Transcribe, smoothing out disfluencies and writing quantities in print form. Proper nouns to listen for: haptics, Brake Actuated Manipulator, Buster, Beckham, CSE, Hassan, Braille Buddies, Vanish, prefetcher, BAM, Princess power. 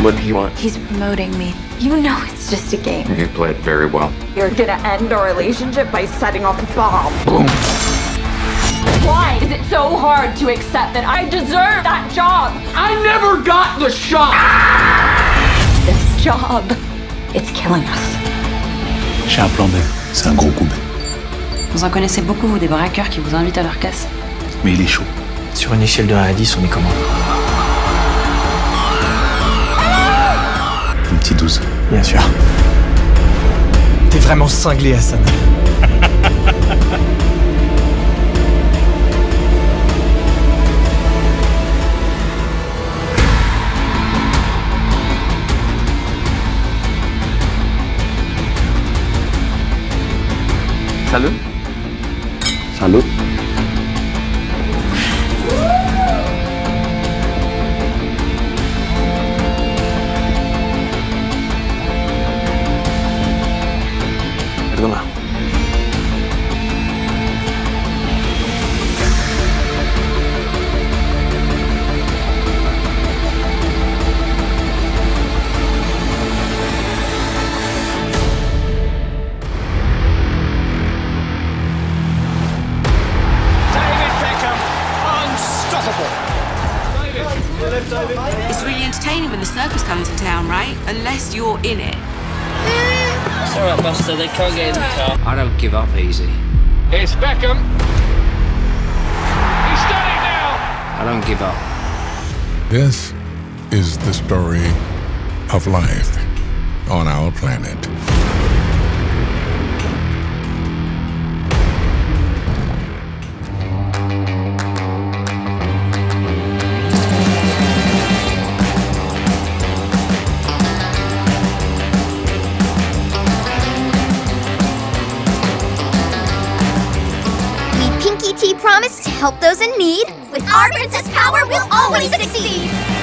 What do you want? He's promoting me. You know it's just a game. You played very well. You're gonna end our relationship by setting off a bomb. Boom. Why is it so hard to accept that I deserve that job? I never got the shot! Ah! This job, it's killing us. J'ai un plan B. C'est un gros coup B. Vous en connaissez beaucoup, vous, des braqueurs qui vous invitent à leur casse. Mais il est chaud. Sur une échelle de 1 à 10, on est comment? Petit 12. Bien sûr. T'es vraiment cinglé, Hassan. Salut. Salut. It's really entertaining when the circus comes to town, right? Unless you're in it. It's all right, Buster. They can't get in the car. I don't give up easy. It's Beckham. He's done it now. I don't give up. This is the story of life on our planet. Promise to help those in need. With our Princess power, we'll always succeed!